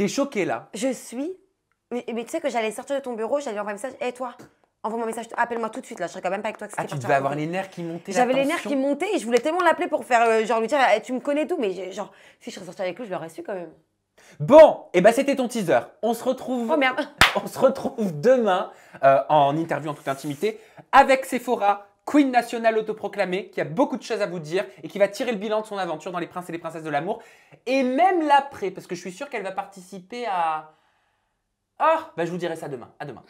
T'es choquée là? Je suis. Mais tu sais que j'allais sortir de ton bureau, j'allais envoyer un message. Hé, toi, envoie-moi un message, appelle-moi tout de suite là, je serais quand même pas avec toi. Que ah, tu devais avoir les nerfs qui montaient. J'avais les nerfs qui montaient et je voulais tellement l'appeler pour faire, genre lui dire, tu me connais d'où? Mais genre, si je serais sortie avec lui, je l'aurais su quand même. Bon, et bah c'était ton teaser. On se retrouve. Oh merde. On se retrouve demain en interview en toute intimité avec Sephora, queen nationale autoproclamée, qui a beaucoup de choses à vous dire et qui va tirer le bilan de son aventure dans Les princes et les princesses de l'amour. Et même l'après, parce que je suis sûre qu'elle va participer à... Ah, bah je vous dirai ça demain. À demain.